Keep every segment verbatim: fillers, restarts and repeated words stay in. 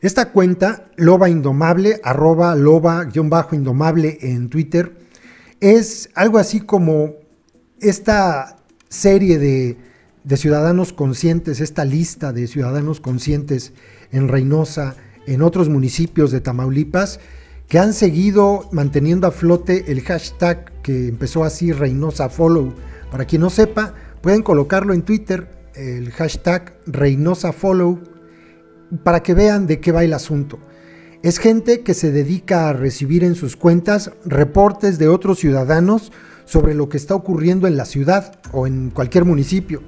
Esta cuenta, Loba Indomable, arroba loba-indomable en Twitter, es algo así como esta serie de, de ciudadanos conscientes, esta lista de ciudadanos conscientes en Reynosa, en otros municipios de Tamaulipas, que han seguido manteniendo a flote el hashtag que empezó así, Reynosa Follow. Para quien no sepa, pueden colocarlo en Twitter, el hashtag Reynosa Follow, para que vean de qué va el asunto. Es gente que se dedica a recibir en sus cuentas reportes de otros ciudadanos sobre lo que está ocurriendo en la ciudad o en cualquier municipio.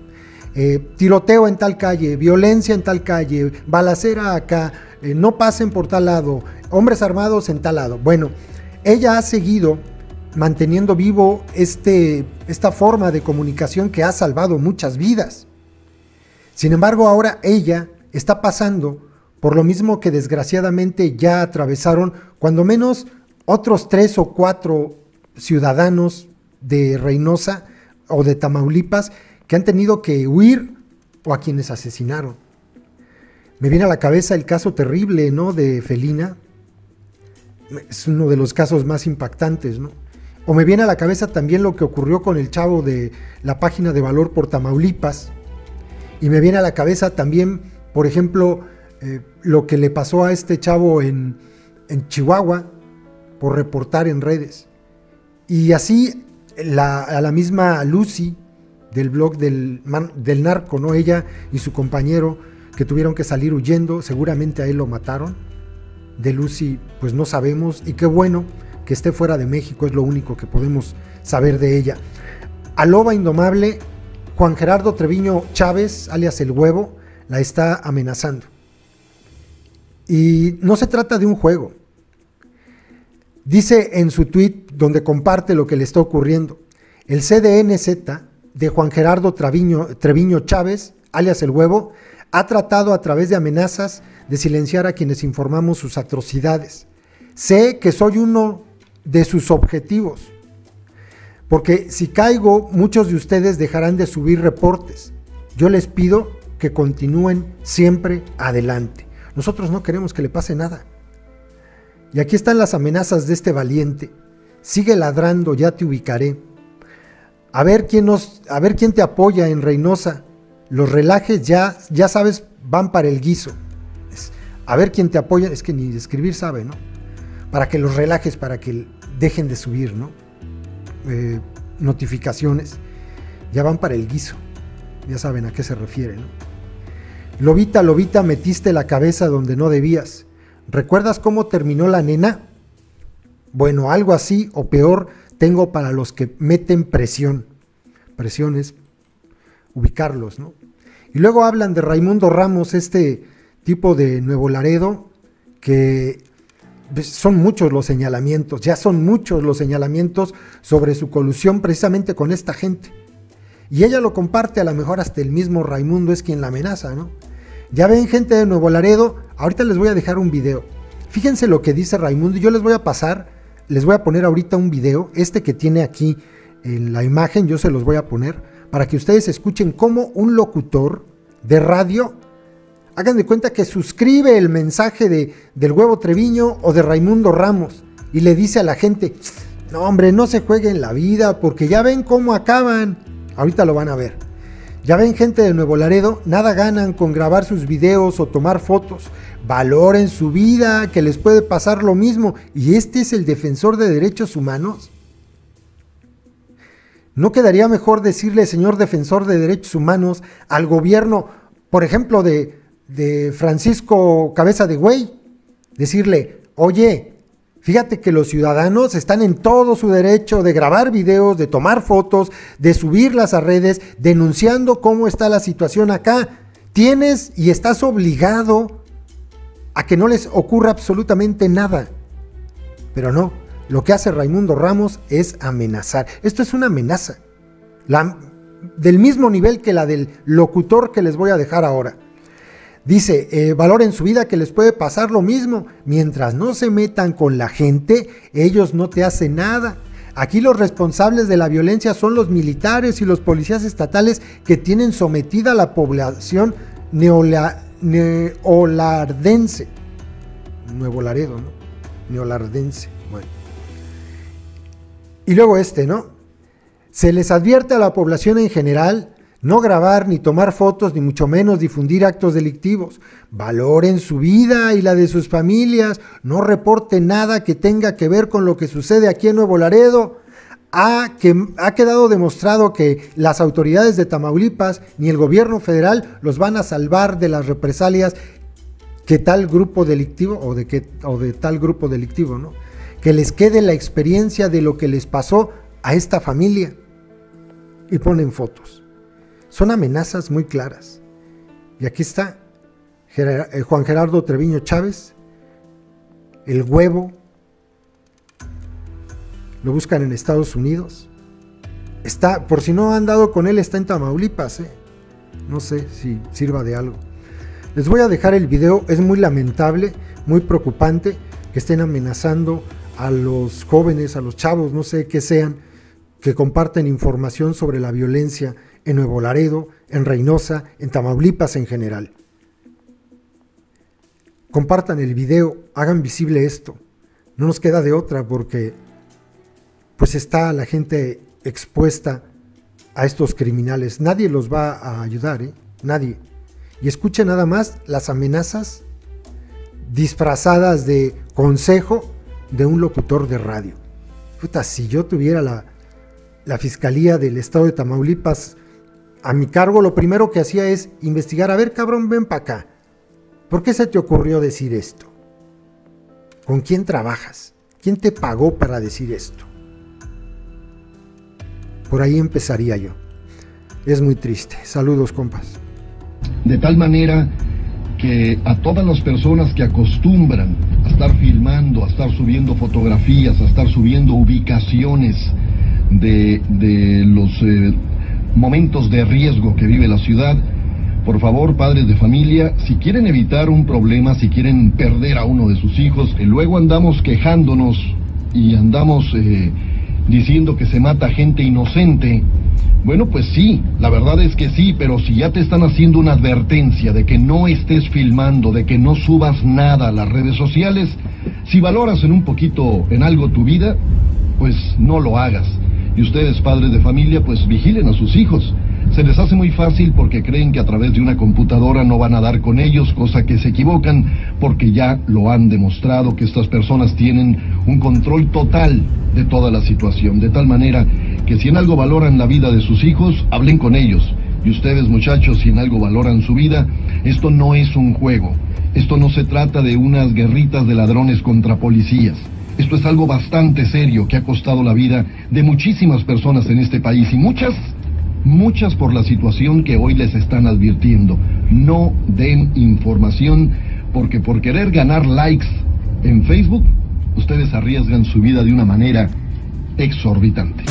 Eh, tiroteo en tal calle, violencia en tal calle, balacera acá, eh, no pasen por tal lado, hombres armados en tal lado. Bueno, ella ha seguido manteniendo vivo este, esta forma de comunicación que ha salvado muchas vidas. Sin embargo, ahora ella está pasando por lo mismo que desgraciadamente ya atravesaron cuando menos otros tres o cuatro ciudadanos de Reynosa o de Tamaulipas que han tenido que huir o a quienes asesinaron. Me viene a la cabeza el caso terrible, ¿no?, de Felina. Es uno de los casos más impactantes, ¿no? O me viene a la cabeza también lo que ocurrió con el chavo de la página de Valor por Tamaulipas. Y me viene a la cabeza también, por ejemplo, eh, lo que le pasó a este chavo en, en Chihuahua por reportar en redes. Y así la, a la misma Lucy del blog del, del narco, ¿no? Ella y su compañero que tuvieron que salir huyendo, seguramente a él lo mataron. De Lucy pues no sabemos, y qué bueno que esté fuera de México, es lo único que podemos saber de ella. A Loba Indomable, Juan Gerardo Treviño Chávez, alias El Huevo, la está amenazando. Y no se trata de un juego. Dice en su tweet, donde comparte lo que le está ocurriendo: el C D N Z de Juan Gerardo Treviño, Treviño Chávez, alias El Huevo, ha tratado a través de amenazas de silenciar a quienes informamos sus atrocidades. Sé que soy uno de sus objetivos, porque si caigo, muchos de ustedes dejarán de subir reportes. Yo les pido que continúen siempre adelante. Nosotros no queremos que le pase nada. Y aquí están las amenazas de este valiente. Sigue ladrando, ya te ubicaré. A ver quién nos, a ver quién te apoya en Reynosa. Los relajes ya, ya sabes, van para el guiso. Es, a ver quién te apoya, es que ni escribir sabe, ¿no? Para que los relajes, para que dejen de subir, ¿no? Eh, notificaciones, ya van para el guiso. Ya saben a qué se refiere, ¿no? Lobita, Lobita, metiste la cabeza donde no debías. ¿Recuerdas cómo terminó la nena? Bueno, algo así o peor tengo para los que meten presión. Presión es ubicarlos, ¿no? Y luego hablan de Raymundo Ramos, este tipo de Nuevo Laredo, que son muchos los señalamientos, ya son muchos los señalamientos sobre su colusión precisamente con esta gente. Y ella lo comparte, a lo mejor hasta el mismo Raymundo es quien la amenaza, ¿no? Ya ven, gente de Nuevo Laredo, ahorita les voy a dejar un video. Fíjense lo que dice Raymundo, yo les voy a pasar, les voy a poner ahorita un video, este que tiene aquí en la imagen, yo se los voy a poner, para que ustedes escuchen cómo un locutor de radio, hagan de cuenta que suscribe el mensaje de, del Huevo Treviño o de Raymundo Ramos, y le dice a la gente: no, hombre, no se jueguen la vida, porque ya ven cómo acaban. Ahorita lo van a ver. Ya ven, gente de Nuevo Laredo, nada ganan con grabar sus videos o tomar fotos. Valoren su vida, que les puede pasar lo mismo. ¿Y este es el defensor de derechos humanos? ¿No quedaría mejor decirle, señor defensor de derechos humanos, al gobierno, por ejemplo, de, de Francisco Cabeza de Güey? Decirle: oye, fíjate que los ciudadanos están en todo su derecho de grabar videos, de tomar fotos, de subirlas a redes, denunciando cómo está la situación acá. Tienes y estás obligado a que no les ocurra absolutamente nada. Pero no, lo que hace Raymundo Ramos es amenazar. Esto es una amenaza, la, del mismo nivel que la del locutor que les voy a dejar ahora. Dice, eh, valoren su vida, que les puede pasar lo mismo. Mientras no se metan con la gente, ellos no te hacen nada. Aquí los responsables de la violencia son los militares y los policías estatales, que tienen sometida a la población neola, neolardense. Nuevo Laredo, ¿no? Neolardense. Bueno. Y luego este, ¿no? Se les advierte a la población en general no grabar ni tomar fotos, ni mucho menos difundir actos delictivos. Valoren su vida y la de sus familias. No reporten nada que tenga que ver con lo que sucede aquí en Nuevo Laredo. Ha, que, ha quedado demostrado que las autoridades de Tamaulipas ni el gobierno federal los van a salvar de las represalias que tal grupo delictivo o de, que, o de tal grupo delictivo, ¿no? Que les quede la experiencia de lo que les pasó a esta familia. Y ponen fotos. Son amenazas muy claras. Y aquí está Gerar- eh, Juan Gerardo Treviño Chávez, El Huevo. Lo buscan en Estados Unidos. Está, por si no han dado con él, está en Tamaulipas, ¿eh? No sé si sirva de algo. Les voy a dejar el video. Es muy lamentable, muy preocupante que estén amenazando a los jóvenes, a los chavos, no sé qué sean, que comparten información sobre la violencia en Nuevo Laredo, en Reynosa, en Tamaulipas en general. Compartan el video, hagan visible esto. No nos queda de otra porque pues está la gente expuesta a estos criminales. Nadie los va a ayudar, ¿eh? Nadie. Y escuchen nada más las amenazas disfrazadas de consejo de un locutor de radio. Puta, si yo tuviera la, la Fiscalía del Estado de Tamaulipas a mi cargo, lo primero que hacía es investigar. A ver, cabrón, ven para acá. ¿Por qué se te ocurrió decir esto? ¿Con quién trabajas? ¿Quién te pagó para decir esto? Por ahí empezaría yo. Es muy triste. Saludos, compas. De tal manera que a todas las personas que acostumbran a estar filmando, a estar subiendo fotografías, a estar subiendo ubicaciones de, de los eh, momentos de riesgo que vive la ciudad, por favor, padres de familia, si quieren evitar un problema, si quieren perder a uno de sus hijos, eh, luego andamos quejándonos y andamos eh, diciendo que se mata gente inocente. Bueno, pues sí, la verdad es que sí, pero si ya te están haciendo una advertencia de que no estés filmando, de que no subas nada a las redes sociales, si valoras en un poquito, en algo tu vida, pues no lo hagas. Y ustedes, padres de familia, pues vigilen a sus hijos. Se les hace muy fácil porque creen que a través de una computadora no van a dar con ellos, cosa que se equivocan, porque ya lo han demostrado que estas personas tienen un control total de toda la situación, de tal manera que si en algo valoran la vida de sus hijos, hablen con ellos. Y ustedes, muchachos, si en algo valoran su vida, esto no es un juego, esto no se trata de unas guerritas de ladrones contra policías. Esto es algo bastante serio que ha costado la vida de muchísimas personas en este país, y muchas Muchas por la situación que hoy les están advirtiendo. No den información, porque por querer ganar likes en Facebook, ustedes arriesgan su vida de una manera exorbitante.